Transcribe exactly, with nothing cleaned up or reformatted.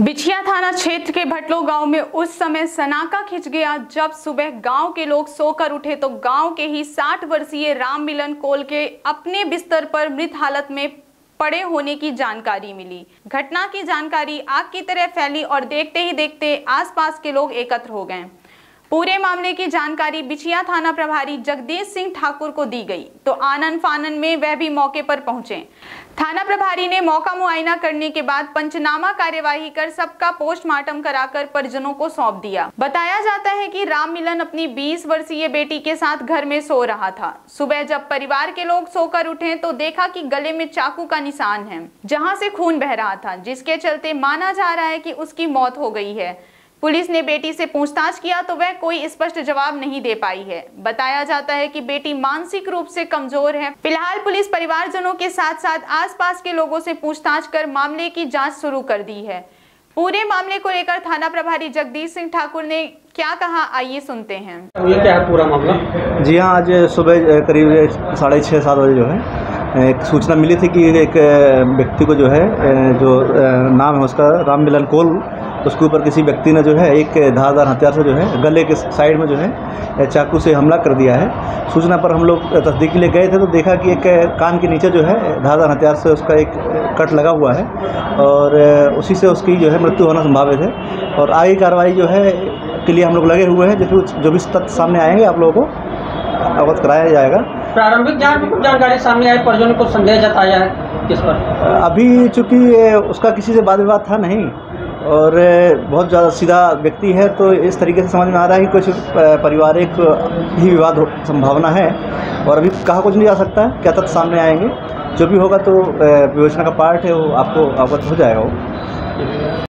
बिछिया थाना क्षेत्र के भटलो गांव में उस समय सनाका खिंच गया जब सुबह गांव के लोग सोकर उठे तो गांव के ही साठ वर्षीय राम मिलन कोल के अपने बिस्तर पर मृत हालत में पड़े होने की जानकारी मिली। घटना की जानकारी आग की तरह फैली और देखते ही देखते आसपास के लोग एकत्र हो गए। पूरे मामले की जानकारी बिछिया थाना प्रभारी जगदीश सिंह ठाकुर को दी गई तो आनन फानन में वह भी मौके पर पहुंचे। थाना प्रभारी ने मौका मुआयना करने के बाद पंचनामा कार्यवाही कर सबका पोस्टमार्टम कराकर परिजनों को सौंप दिया। बताया जाता है कि राम मिलन अपनी बीस वर्षीय बेटी के साथ घर में सो रहा था। सुबह जब परिवार के लोग सोकर उठे तो देखा कि गले में चाकू का निशान है जहाँ से खून बह रहा था, जिसके चलते माना जा रहा है कि उसकी मौत हो गई है। पुलिस ने बेटी से पूछताछ किया तो वह कोई स्पष्ट जवाब नहीं दे पाई है। बताया जाता है कि बेटी मानसिक रूप से कमजोर है। फिलहाल पुलिस परिवारजनों के साथ साथ आसपास के लोगों से पूछताछ कर मामले की जांच शुरू कर दी है। पूरे मामले को लेकर थाना प्रभारी जगदीश सिंह ठाकुर ने क्या कहा, आइए सुनते हैं। ये क्या है पूरा मामला? जी हाँ, आज सुबह करीब साढ़े छः सात बजे जो है एक सूचना मिली थी कि एक व्यक्ति को जो है जो नाम है उसका राम मिलन कोल, उसके ऊपर किसी व्यक्ति ने जो है एक धारदार हथियार से जो है गले के साइड में जो है चाकू से हमला कर दिया है। सूचना पर हम लोग तस्दीक के लिए गए थे तो देखा कि एक कान के नीचे जो है धारदार हथियार से उसका एक कट लगा हुआ है और उसी से उसकी जो है मृत्यु होना संभावित है। और आगे कार्रवाई जो है के लिए हम लोग लगे हुए हैं। जैसे जो भी तथ्य सामने आएंगे आप लोगों को अवगत कराया जाएगा। प्रारंभिक जांच में कुछ जानकारी सामने आई, परिजनों को संदेह जताया है किस पर? अभी चूँकि उसका किसी से वाद विवाद था नहीं और बहुत ज़्यादा सीधा व्यक्ति है तो इस तरीके से समझ में आ रहा है कि कुछ पारिवारिक ही विवाद हो संभावना है और अभी कहा कुछ नहीं जा सकता है। क्या तथ्य सामने आएंगे, जो भी होगा तो विवेचना का पार्ट है वो आपको अवगत हो जाएगा।